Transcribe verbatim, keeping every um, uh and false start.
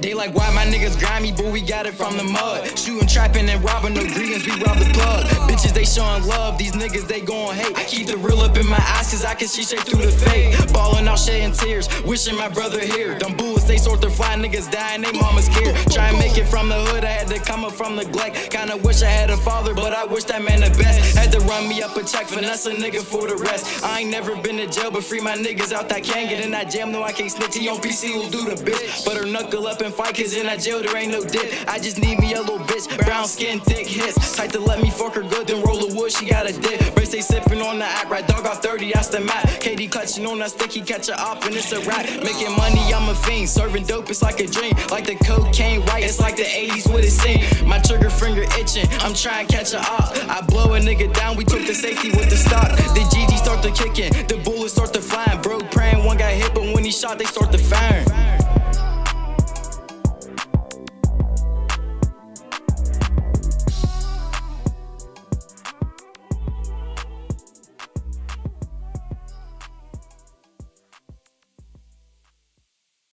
They like, why my niggas grimy, but we got it from the mud. Shooting, trapping, and robbing, no greetings, we rob the plug. Bitches, they showing love, these niggas, they gon' hate. I keep the real up in my eyes, cause I can see straight through the fake. Ballin' out, shedding tears, wishing my brother here. Them bullets, they sort their fly, niggas dying, they mama's scared. Try and make it from the hood, I had to come up from the neglect. Kinda wish I had a father, but I wish that man the best. Had to run me up a check, finesse a nigga for the rest. I ain't never been to jail, but free my niggas out that can. Get in that jam, no I can't snitch, he on P C will do the bitch. But her knuckle up and fight, cause in that jail there ain't no dick. I just need me a little bitch, brown skin, thick hips, tight to let me fuck her good, then roll the wood, she got a dick. Race they sippin' on the act, right dog off thirty, I stem out. K D clutchin' on that stick, he catch a op and it's a rap. Making money, I'm a fiend, serving dope, it's like a dream. Like the cocaine white, it's like the eighties, what it seem. My trigger finger itching, I'm trying to catch a op. I blow a nigga down, we took the safety with the stock. The G G start to kickin', the bullets start to flyin', broke praying, one got hit, but when he shot, they start to firing.